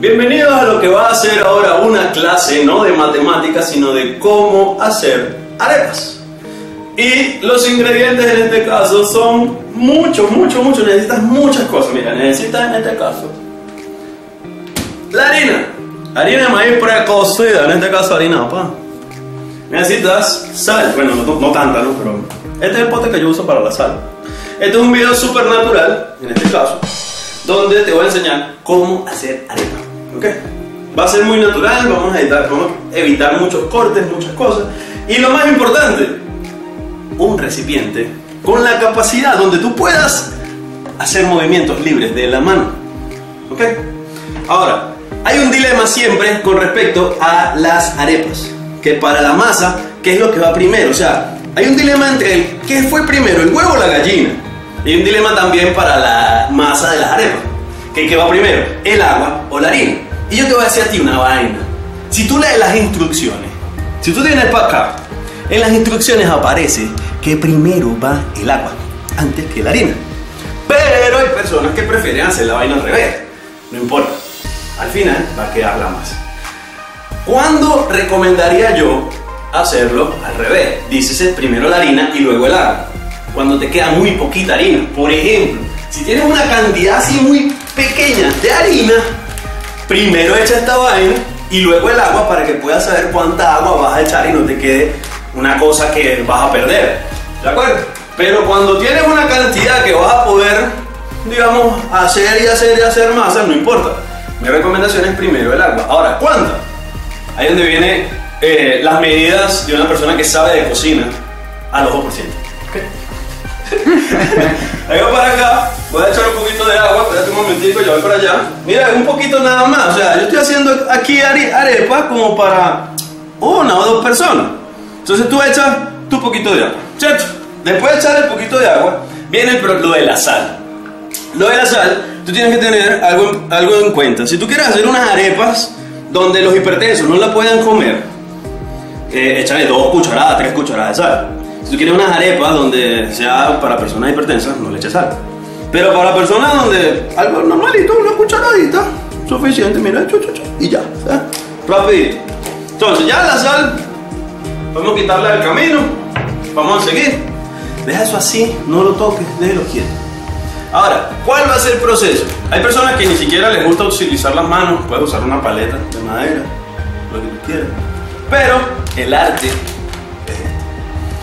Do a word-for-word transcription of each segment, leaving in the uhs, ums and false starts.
Bienvenidos a lo que va a ser ahora una clase, no de matemáticas, sino de cómo hacer arepas. Y los ingredientes en este caso son muchos, muchos, muchos. Necesitas muchas cosas. Mira, necesitas en este caso la harina. Harina de maíz precocida, en este caso harina, papá. Necesitas sal, bueno, no, no tanta, ¿no? Pero este es el pote que yo uso para la sal. Este es un video súper natural, en este caso, donde te voy a enseñar cómo hacer arepa, ¿ok? Va a ser muy natural, vamos a evitar, vamos a evitar muchos cortes, muchas cosas. Y lo más importante, un recipiente con la capacidad donde tú puedas hacer movimientos libres de la mano, ¿ok? Ahora, hay un dilema siempre con respecto a las arepas, que para la masa, ¿qué es lo que va primero? O sea, hay un dilema entre el ¿qué fue primero, el huevo o la gallina? Y un dilema también para la masa de las arepas, que ¿qué va primero, el agua o la harina? Y yo te voy a decir a ti una vaina. Si tú lees las instrucciones, si tú tienes para acá, en las instrucciones aparece que primero va el agua, antes que la harina. Pero hay personas que prefieren hacer la vaina al revés. No importa, al final va a quedar la masa. ¿Cuándo recomendaría yo hacerlo al revés? Dícese primero la harina y luego el agua. Cuando te queda muy poquita harina. Por ejemplo, si tienes una cantidad así muy pequeña de harina, primero echa esta vaina y luego el agua para que puedas saber cuánta agua vas a echar y no te quede una cosa que vas a perder. ¿De acuerdo? Pero cuando tienes una cantidad que vas a poder, digamos, hacer y hacer y hacer masa, no importa. Mi recomendación es primero el agua. Ahora, ¿cuánta? Ahí es donde vienen eh, las medidas de una persona que sabe de cocina al ojo por ciento. Vengo para acá, voy a echar un poquito de agua, espérate un momentico, ya voy para allá. Mira, un poquito nada más, o sea, yo estoy haciendo aquí arepa como para una o dos personas. Entonces tú echas tu poquito de agua, ¿cierto? Después de echar el poquito de agua, viene lo de la sal. Lo de la sal, tú tienes que tener algo, algo en cuenta. Si tú quieres hacer unas arepas donde los hipertensos no la puedan comer, eh, échale dos cucharadas, tres cucharadas de sal. Si tú quieres unas arepas donde sea para personas hipertensas, no le eches sal. Pero para personas donde algo normalito, una cucharadita, suficiente, mira, chu, chu, chu, y ya, ¿sabes? Rapidito. Entonces ya la sal, vamos a quitarla del camino, vamos a seguir. Deja eso así, no lo toques, déjelo quieto. Ahora, ¿cuál va a ser el proceso? Hay personas que ni siquiera les gusta utilizar las manos, puedes usar una paleta de madera, lo que tú quieras. Pero el arte...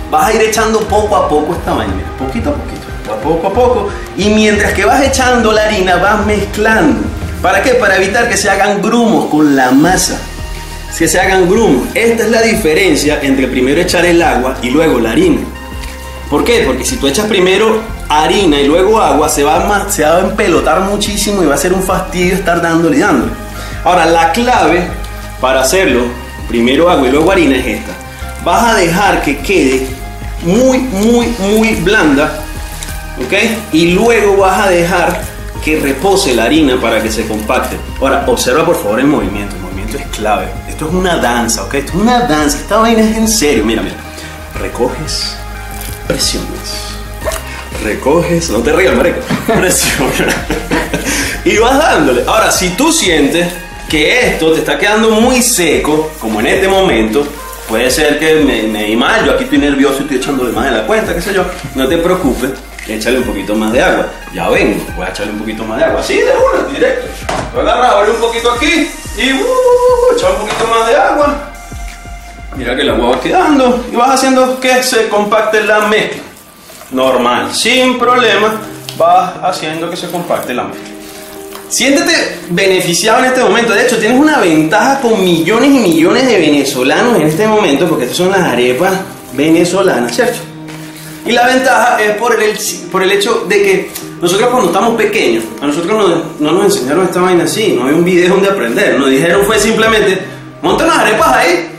vas a ir echando poco a poco esta vaina, mira, poquito a poquito, poco a poco. Y mientras que vas echando la harina, vas mezclando. ¿Para qué? Para evitar que se hagan grumos con la masa. Que se hagan grumos. Esta es la diferencia entre primero echar el agua y luego la harina. ¿Por qué? Porque si tú echas primero harina y luego agua, se va a, se va a empelotar muchísimo y va a ser un fastidio estar dándole y dándole. Ahora, la clave para hacerlo, primero agua y luego harina, es esta. Vas a dejar que quede muy, muy, muy blanda, ¿ok? Y luego vas a dejar que repose la harina para que se compacte. Ahora, observa por favor el movimiento. El movimiento es clave. Esto es una danza, ¿ok? Esto es una danza. Esta vaina es en serio. Mira, mira. Recoges, presionas. Recoges, no te rías, marico. Presiona. Y vas dándole. Ahora, si tú sientes que esto te está quedando muy seco, como en este momento, puede ser que me, me di mal, yo aquí estoy nervioso y estoy echándole más de la cuenta, qué sé yo. No te preocupes, échale un poquito más de agua. Ya vengo, voy a echarle un poquito más de agua. Así de una, directo. Lo agarras, abre un poquito aquí y uh, echa un poquito más de agua. Mira que el agua va quedando y vas haciendo que se compacte la mezcla. Normal, sin problema, vas haciendo que se compacte la mezcla. Siéntete beneficiado en este momento. De hecho, tienes una ventaja con millones y millones de venezolanos en este momento, porque estas son las arepas venezolanas, ¿cierto? Y la ventaja es por el, por el hecho de que nosotros cuando estamos pequeños, a nosotros no, no nos enseñaron esta vaina así, no había un video donde aprender. Nos dijeron fue simplemente, monta unas arepas ahí.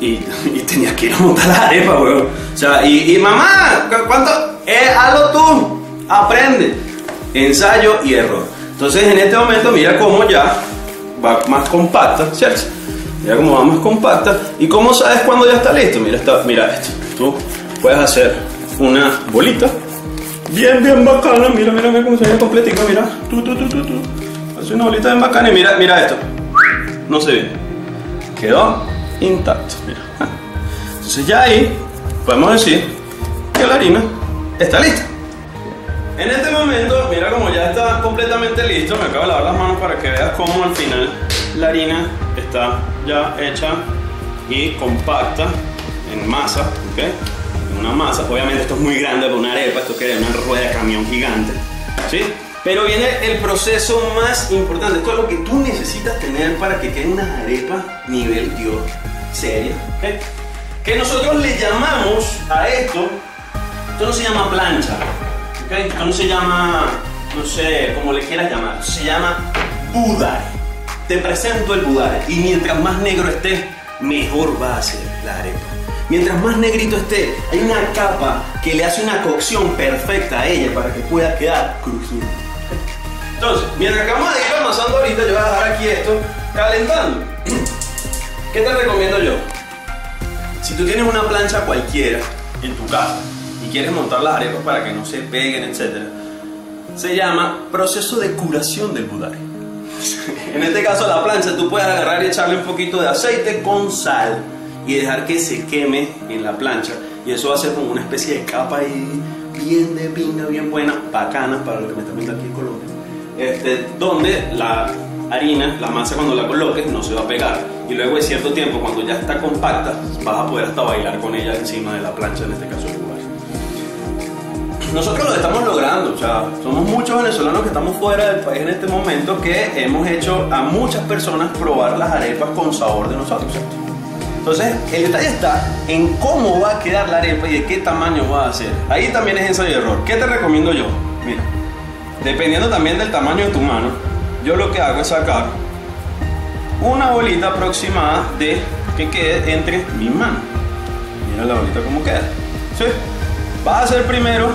Y, y tenías que ir a montar las arepas, weón. O sea, y, y mamá, ¿cuánto? Eh, hazlo tú, aprende. Ensayo y error. Entonces en este momento mira cómo ya va más compacta, ¿cierto? Mira cómo va más compacta. ¿Y cómo sabes cuando ya está listo? Mira, está, mira esto. Tú puedes hacer una bolita bien, bien bacana. Mira, mira, mira cómo se ve completito. Mira, tú, tú, tú, tú, tú. hizo una bolita bien bacana y mira, mira esto. No se ve. Quedó intacto, mira. Entonces ya ahí podemos decir que la harina está lista. En este momento, mira como ya está completamente listo, me acabo de lavar las manos para que veas cómo al final la harina está ya hecha y compacta en masa, ¿okay? En una masa, obviamente esto es muy grande para una arepa, esto que es una rueda de camión gigante, ¿sí? Pero viene el proceso más importante, esto es lo que tú necesitas tener para que quede una arepa nivel Dios, seria, ¿okay? Que nosotros le llamamos a esto, esto no se llama plancha. Okay. Esto no se llama, no sé, como le quieras llamar, se llama budare. Te presento el budare y mientras más negro esté, mejor va a ser la arepa. Mientras más negrito esté, hay una capa que le hace una cocción perfecta a ella para que pueda quedar crujiente. Entonces, mientras que vamos a ir amasando ahorita, yo voy a dejar aquí esto calentando. ¿Qué te recomiendo yo? Si tú tienes una plancha cualquiera en tu casa, y quieres montar las arepas para que no se peguen, etcétera, se llama proceso de curación del budare. En este caso la plancha tú puedes agarrar y echarle un poquito de aceite con sal y dejar que se queme en la plancha, y eso va a ser como una especie de capa ahí bien de pinga, bien buena, bacana para lo que me está viendo aquí en Colombia, este, donde la harina, la masa cuando la coloques no se va a pegar, y luego de cierto tiempo cuando ya está compacta vas a poder hasta bailar con ella encima de la plancha, en este caso el budare. Nosotros lo estamos logrando, o sea, somos muchos venezolanos que estamos fuera del país en este momento que hemos hecho a muchas personas probar las arepas con sabor de nosotros. Entonces, el detalle está en cómo va a quedar la arepa y de qué tamaño va a ser. Ahí también es ensayo y error. ¿Qué te recomiendo yo? Mira, dependiendo también del tamaño de tu mano, yo lo que hago es sacar una bolita aproximada de que quede entre mis manos. Mira la bolita cómo queda, ¿sí? Vas a hacer primero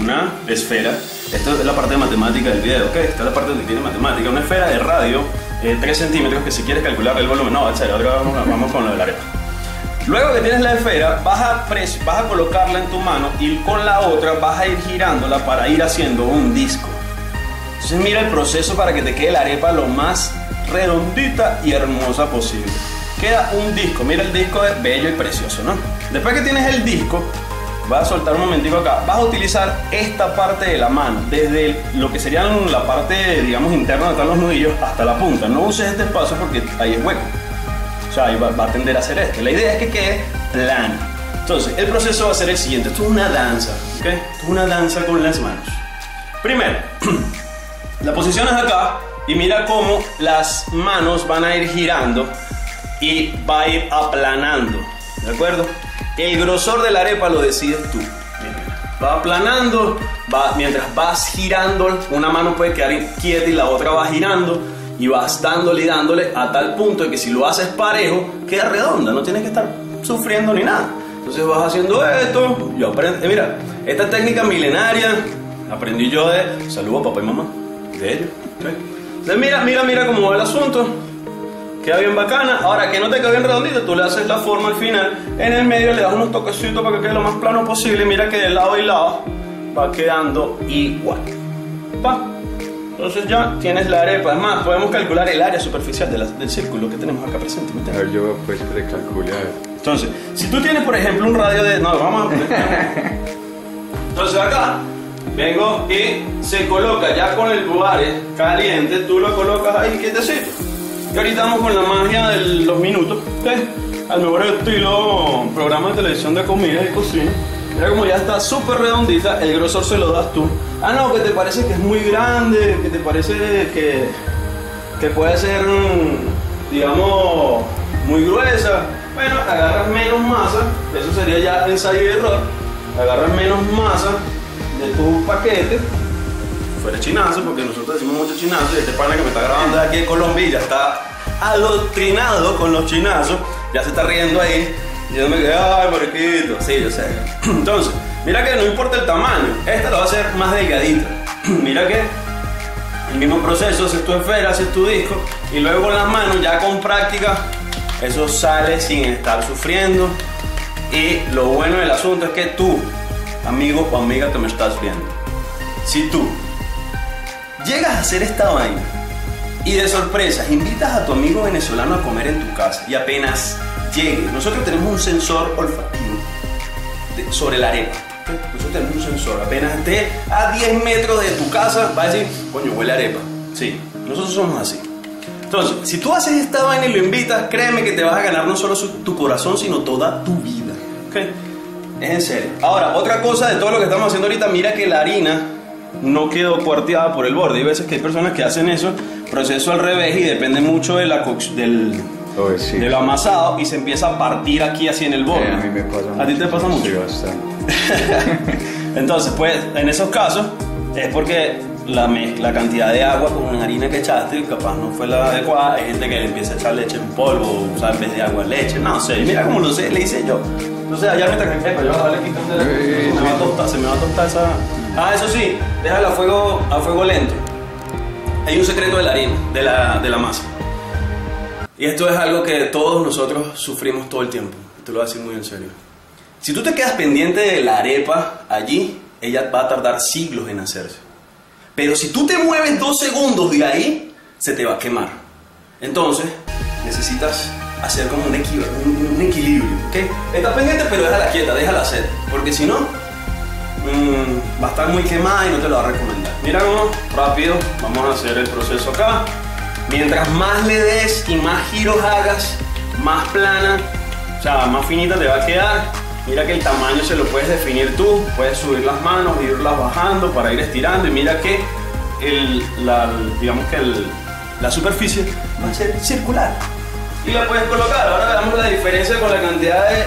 una esfera, esta es la parte de matemática del video, ¿ok? Esta es la parte donde tiene matemática, una esfera de radio eh, tres centímetros, que si quieres calcular el volumen, no, etcétera, ahora vamos, vamos con lo de la arepa. Luego que tienes la esfera, vas a, pres vas a colocarla en tu mano y con la otra vas a ir girándola para ir haciendo un disco. Entonces mira el proceso para que te quede la arepa lo más redondita y hermosa posible. Queda un disco, mira el disco es bello y precioso, ¿no? Después que tienes el disco, vas a soltar un momentico acá, vas a utilizar esta parte de la mano, desde el, lo que serían la parte, digamos, interna donde están los nudillos hasta la punta. No uses este espacio porque ahí es hueco, o sea, ahí va, va a tender a hacer esto. La idea es que quede plano. Entonces, el proceso va a ser el siguiente, esto es una danza, ¿ok? Esto es una danza con las manos. Primero, la posición es acá y mira cómo las manos van a ir girando y va a ir aplanando, ¿de acuerdo? El grosor de la arepa lo decides tú. Va aplanando, va, mientras vas girando, una mano puede quedar quieta y la otra va girando y vas dándole y dándole a tal punto de que si lo haces parejo, queda redonda, no tienes que estar sufriendo ni nada. Entonces vas haciendo esto, yo aprendí, mira, esta técnica milenaria, aprendí yo de, saludo a papá y mamá, de ellos. ¿Sí? Entonces mira, mira, mira cómo va el asunto. Queda bien bacana. Ahora que no te quede bien redondita, tú le haces la forma al final, en el medio le das unos toquecitos para que quede lo más plano posible. Mira que de lado y lado va quedando igual. ¿Va? Entonces ya tienes la arepa. Además, podemos calcular el área superficial de la, del círculo que tenemos acá presente. A ver, yo pues de calcular. Entonces, si tú tienes por ejemplo un radio de... No, vamos a... Entonces acá vengo y se coloca ya con el budare caliente, tú lo colocas ahí quietecito. Y ahorita vamos con la magia de los minutos, ¿sí? Al mejor estilo programa de televisión de comida y cocina. Mira como ya está súper redondita, el grosor se lo das tú. Ah no, que te parece que es muy grande, que te parece que, que puede ser, digamos, muy gruesa. Bueno, agarras menos masa, eso sería ya ensayo y error. Agarras menos masa de tu paquete. Fuera chinazo, porque nosotros decimos mucho chinazo y este pana que me está grabando de aquí en Colombia ya está adoctrinado con los chinazos, ya se está riendo ahí y yo me quedé, ay, mariquito, sí, yo sé. Entonces, mira que no importa el tamaño, esta la va a hacer más delgadita. Mira que el mismo proceso, haces tu esfera, haces tu disco y luego con las manos, ya con práctica, eso sale sin estar sufriendo. Y lo bueno del asunto es que tú, amigo o amiga que me estás viendo, si tú llegas a hacer esta vaina Y de sorpresa, invitas a tu amigo venezolano a comer en tu casa y apenas llegue. Nosotros tenemos un sensor olfativo de, sobre la arepa. Nosotros tenemos un sensor. Apenas esté a diez metros de tu casa, va a decir, coño, huele a arepa. Sí, nosotros somos así. Entonces, si tú haces esta vaina y lo invitas, créeme que te vas a ganar no solo su, tu corazón, sino toda tu vida. ¿Okay? Es en serio. Ahora, otra cosa de todo lo que estamos haciendo ahorita, mira que la harina no quedó cuarteada por el borde. Hay veces que hay personas que hacen eso, proceso al revés, y depende mucho de la del, oh, sí, del amasado, y se empieza a partir aquí así en el borde. Eh, a mí me pasa mucho. ¿A ti te pasa mucho? Sí, bastante. Entonces, pues, en esos casos, es porque la, la cantidad de agua con la harina que echaste capaz no fue la adecuada. Hay gente que le empieza a echar leche en polvo, o sea, en vez de agua leche, no sé, mira cómo lo sé, le hice yo. Entonces, allá me traje, yo voy a darle quitando la... Se me va a tostar, se me va a tostar esa... Ah, eso sí, déjala a fuego, a fuego lento. Hay un secreto de la harina, de la, de la masa. Y esto es algo que todos nosotros sufrimos todo el tiempo. Te lo voy a decir muy en serio. Si tú te quedas pendiente de la arepa allí, ella va a tardar siglos en hacerse. Pero si tú te mueves dos segundos de ahí, se te va a quemar. Entonces, necesitas hacer como un equilibrio, un, un equilibrio, ¿ok? Estás pendiente, pero déjala quieta, déjala hacer. Porque si no, mmm, va a estar muy quemada y no te lo va a recomendar. Mira cómo rápido vamos a hacer el proceso acá. Mientras más le des y más giros hagas, más plana, o sea, más finita te va a quedar. Mira que el tamaño se lo puedes definir tú. Puedes subir las manos, irlas bajando para ir estirando. Y mira que el, la, digamos que el, la superficie va a ser circular. Y la puedes colocar. Ahora veamos la diferencia con la cantidad de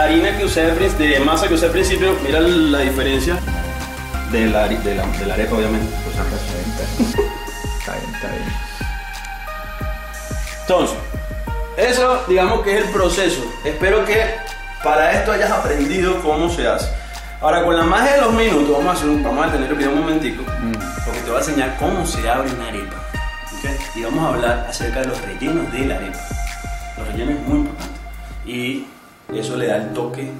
harina que usé, de masa que usé al principio. Mira la diferencia de la, de la, de la arepa, obviamente. Pues acá está bien, está bien, está bien. Entonces, eso digamos que es el proceso. Espero que para esto hayas aprendido cómo se hace. Ahora, con la magia de los minutos, vamos a, hacer un, vamos a detener el video un momentico, porque te voy a enseñar cómo se abre una arepa. ¿Okay? Y vamos a hablar acerca de los rellenos de la arepa. Los rellenos es muy importante y eso le da el toque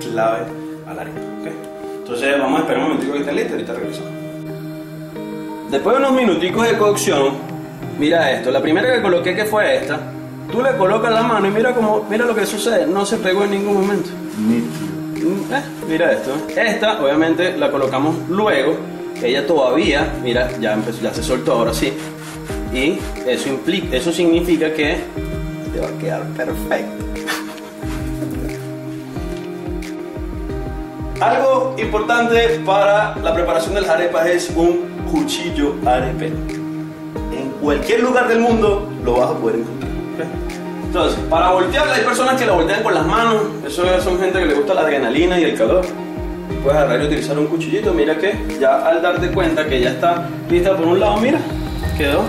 clave a la arepa. ¿Okay? Entonces vamos a esperar un momentico que esté lista y ahorita regresamos. Después de unos minuticos de cocción, mira esto, la primera que coloqué que fue esta, tú le colocas la mano y mira, como, mira lo que sucede, no se pegó en ningún momento. Eh, mira esto, esta obviamente la colocamos luego, ella todavía, mira, ya, empezó, ya se soltó ahora sí. Y eso, implica, eso significa que te va a quedar perfecto. Algo importante para la preparación de las arepas es un cuchillo arepero. En cualquier lugar del mundo lo vas a poder encontrar. Entonces, para voltearla hay personas que la voltean con las manos. Eso son gente que le gusta la adrenalina y el calor. Puedes agarrar y utilizar un cuchillito. Mira que ya al darte cuenta que ya está lista por un lado, mira, quedó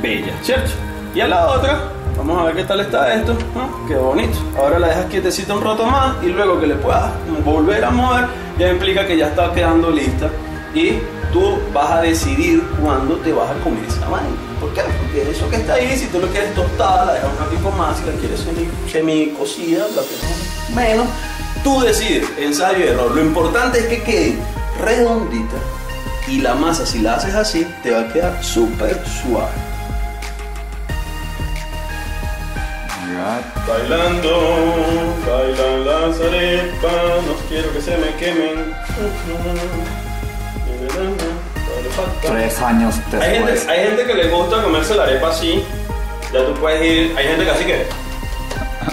bella, ¿cierto? Y a la otra, vamos a ver qué tal está esto, ¿no? Qué bonito. Ahora la dejas quietecita un rato más y luego que le puedas volver a mover, ya implica que ya está quedando lista y tú vas a decidir cuándo te vas a comer esa vaina. ¿Por qué? Porque eso que está ahí, si tú lo quieres tostada, la dejas un ratito más, si la quieres semi cocida, la quieres menos, tú decides, ensayo y error. Lo importante es que quede redondita. Y la masa, si la haces así, te va a quedar súper suave. Bailando, bailan las arepas, no quiero que se me quemen. Tres años después. Hay gente, hay gente que le gusta comerse la arepa así. Ya tú puedes ir. Hay gente que así que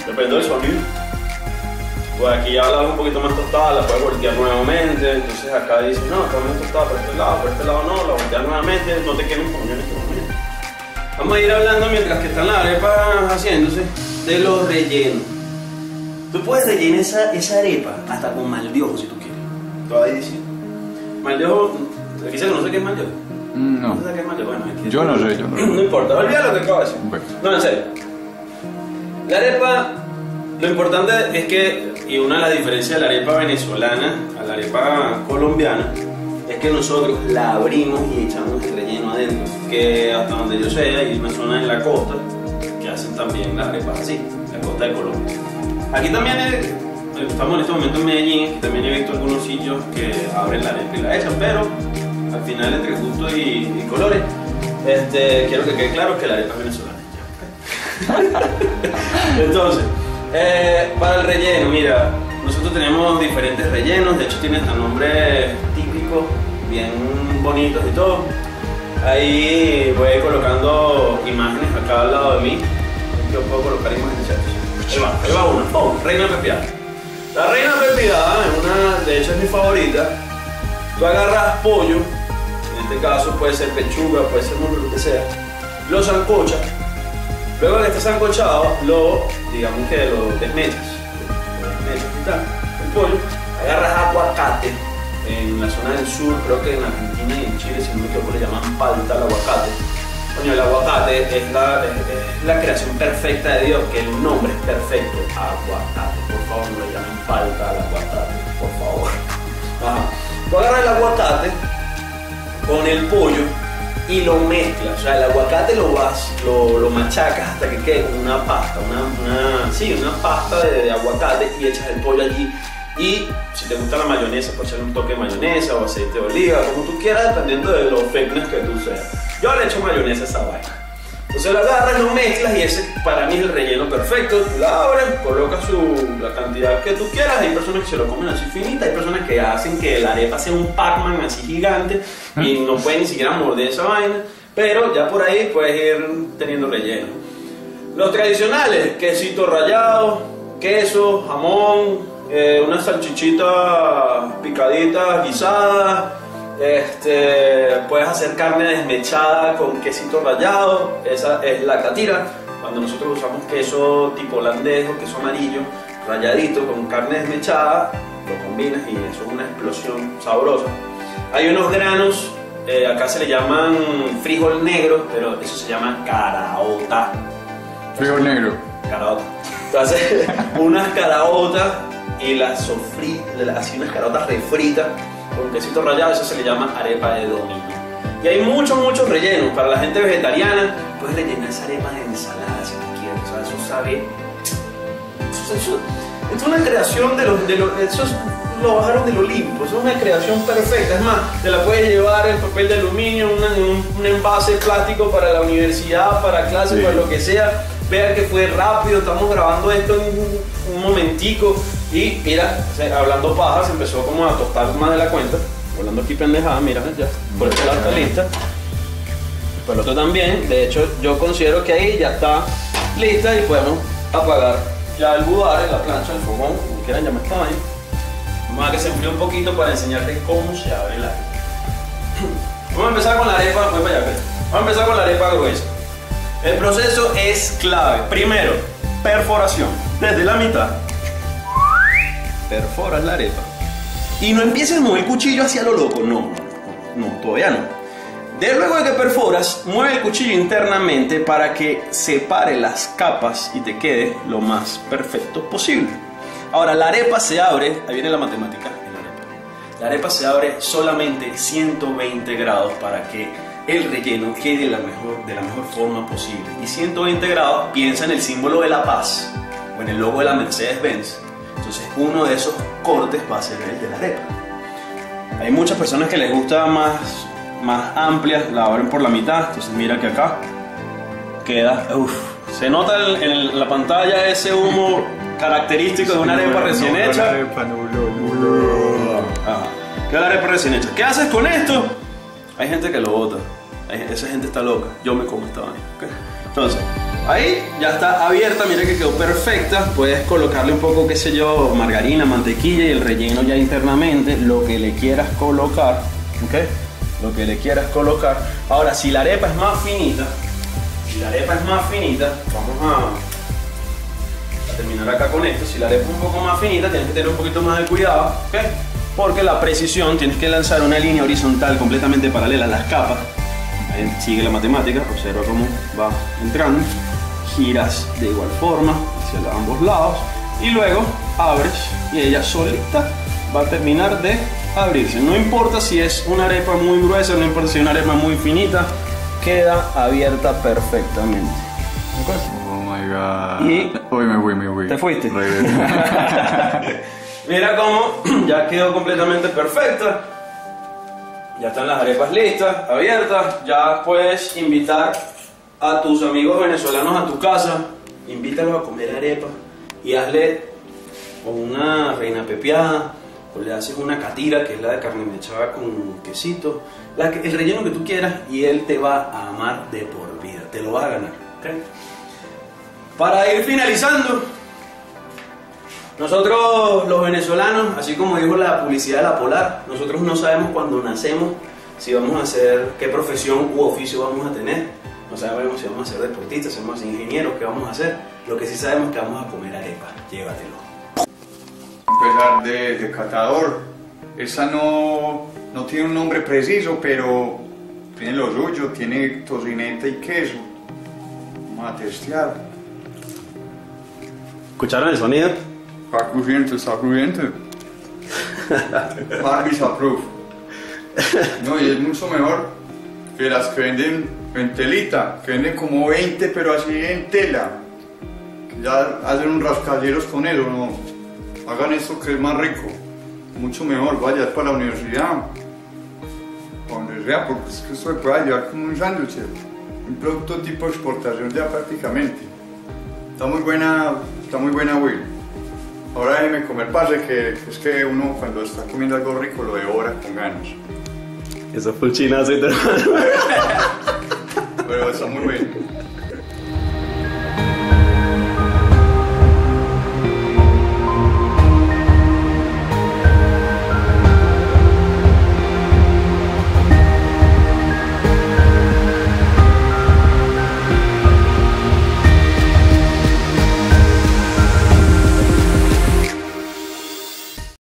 depende del sonido. Pues aquí ya la un poquito más tostada, la puedes voltear nuevamente, entonces acá dices, no, está más tostada por este lado, por este lado no, la volteas nuevamente, no te quemes con este momento. Vamos a ir hablando mientras que están las arepas haciéndose, de los rellenos. Tú puedes rellenar esa, esa arepa hasta con maldiojo si tú quieres. Todavía dice, maldiojo, aquí se conoce que es maldiojo. No. ¿No sé qué es maldiojo? Bueno, aquí yo no sé, yo no sé. No importa, olvida lo que acabo de decir. Okay. No, en serio. La arepa, lo importante es que, y una de las diferencias de la arepa venezolana a la arepa colombiana, es que nosotros la abrimos y echamos el relleno adentro, que hasta donde yo sé, y me suena en la costa, que hacen también las arepas así, la costa de Colombia. Aquí también, estamos en este momento en Medellín, también he visto algunos sitios que abren la arepa y la echan, pero al final entre gusto y, y colores. Este, quiero que quede claro que la arepa es venezolana. Entonces, eh, para el relleno, mira, nosotros tenemos diferentes rellenos, de hecho tienen hasta nombres típicos, bien bonitos y todo. Ahí voy colocando imágenes acá al lado de mí. Yo puedo colocar imágenes. Ahí va, ahí va una. Oh, reina pepiada. La reina pepiada es una, de hecho es mi favorita. Tú agarras pollo, en este caso puede ser pechuga, puede ser muslo, lo que sea. Lo sancochas. Luego que está sancochado, lo, digamos que lo desmechas. Lo desmechas y tal, el pollo. Agarras aguacate. En la zona del sur, creo que en Argentina y en Chile, si no me equivoco, le llaman palta al aguacate. Coño, el aguacate es la, es, es la creación perfecta de Dios, que el nombre es perfecto. Aguacate, por favor, no le llamen palta al aguacate, por favor. Ajá. Tú agarras el aguacate con el pollo y lo mezclas. O sea, el aguacate lo vas, lo, lo machacas hasta que quede una pasta, una, una, sí, una pasta de, de aguacate, y echas el pollo allí. Y si te gusta la mayonesa, puedes echarle un toque de mayonesa o aceite de oliva, como tú quieras, dependiendo de los fitness que tú seas. Yo le echo mayonesa a esa vaina. Entonces lo agarras, lo mezclas y ese para mí es el relleno perfecto. Tú la abres, colocas su, la cantidad que tú quieras. Hay personas que se lo comen así finita, hay personas que hacen que la arepa sea un Pac-Man así gigante y no pueden ni siquiera morder esa vaina. Pero ya por ahí puedes ir teniendo relleno. Los tradicionales, quesito rallado, queso, jamón. Eh, unas salchichitas picaditas, guisadas, este, puedes hacer carne desmechada con quesito rallado, esa es la catira, cuando nosotros usamos queso tipo holandés o queso amarillo, ralladito con carne desmechada, lo combinas y eso es una explosión sabrosa. Hay unos granos, eh, acá se le llaman frijol negro, pero eso se llama caraota. Frijol negro. Caraota. Entonces, unas caraotas y las sofrí, así unas carotas refritas con quesito rallado, eso se le llama arepa de domingo. Y hay muchos, muchos rellenos. Para la gente vegetariana, puedes rellenar esa arepa de ensalada si tú quieres. O sea, eso sabe. Eso, eso, es una creación de los. De los eso es, lo bajaron del Olimpo, eso es una creación perfecta. Es más, te la puedes llevar en papel de aluminio, una, un, un envase plástico para la universidad, para clases, sí. Para lo que sea. Vean que fue rápido, estamos grabando esto en un, un momentico. Y mira, hablando paja, se empezó como a tostar más de la cuenta. Hablando aquí pendejada, mira, ya. Por eso la está lista. Por el otro también. De hecho, yo considero que ahí ya está lista y podemos apagar ya el budare, la plancha, el fogón, como quieran llamar esta vaina. Vamos a que se enfríe un poquito para enseñarte cómo se abre la arepa. Vamos a empezar con la arepa, voy para allá, vamos a empezar con la arepa gruesa. El proceso es clave. Primero, perforación. Desde la mitad, perforas la arepa. Y no empieces a mover el cuchillo hacia lo loco. No, no, no, todavía no. De luego de que perforas, mueve el cuchillo internamente para que separe las capas y te quede lo más perfecto posible. Ahora, la arepa se abre, ahí viene la matemática en la arepa. La arepa se abre solamente ciento veinte grados para que el relleno quede de la mejor, de la mejor forma posible. Y ciento veinte grados, piensa en el símbolo de la paz o en el logo de la Mercedes-Benz. Entonces uno de esos cortes va a ser el de la arepa. Hay muchas personas que les gusta más, más amplias, la abren por la mitad. Entonces mira que acá queda, uff, se nota en, en la pantalla ese humo característico de una arepa recién hecha. Ajá. Queda la arepa recién hecha. ¿Qué haces con esto? Hay gente que lo bota, esa gente está loca, yo me como esta vaina, ¿okay? Entonces, ahí ya está abierta, mira que quedó perfecta, puedes colocarle un poco, qué sé yo, margarina, mantequilla y el relleno ya internamente, lo que le quieras colocar, ¿ok? Lo que le quieras colocar. Ahora, si la arepa es más finita, si la arepa es más finita, vamos a, a terminar acá con esto, si la arepa es un poco más finita, tienes que tener un poquito más de cuidado, ¿ok? Porque la precisión, tienes que lanzar una línea horizontal completamente paralela a las capas. Ahí sigue la matemática, observa cómo va entrando. Giras de igual forma hacia ambos lados y luego abres y ella solita va a terminar de abrirse. No importa si es una arepa muy gruesa, no importa si es una arepa muy finita, queda abierta perfectamente. ¿De acuerdo? Oh my god. Y uy, me voy, me voy. ¿Te fuiste? Mira cómo ya quedó completamente perfecta. Ya están las arepas listas, abiertas. Ya puedes invitar a tus amigos venezolanos a tu casa. Invítalos a comer arepas y hazle o una reina pepiada, o le haces una catira, que es la de carne mechada con quesito, la que, el relleno que tú quieras, y él te va a amar de por vida, te lo va a ganar, ¿okay? Para ir finalizando, nosotros los venezolanos, así como dijo la publicidad de La Polar, nosotros no sabemos cuando nacemos si vamos a hacer, qué profesión u oficio vamos a tener. No sabemos si vamos a ser deportistas, si vamos a ser ingenieros, qué vamos a hacer. Lo que sí sabemos es que vamos a comer arepa, llévatelo. Empezar de, de catador, esa no, no tiene un nombre preciso, pero tiene lo suyo, tiene tocineta y queso. Vamos a testear. ¿Escucharon el sonido? Está crujiente, está crujiente. Barbies approve. No, y es mucho mejor que las que venden en telita, que venden como veinte, pero así en tela. Ya hacen un rascacielos con eso, ¿no? Hagan esto que es más rico, mucho mejor, vaya, es para la universidad, para la universidad, porque es que esto se puede llevar como un sándwich, un producto tipo exportación ya prácticamente. Está muy buena, está muy buena, Will. Ahora déjeme comer, pase, que es que uno cuando está comiendo algo rico lo devora con ganas. Eso fue el chinazo, hermano. Pero está muy bueno.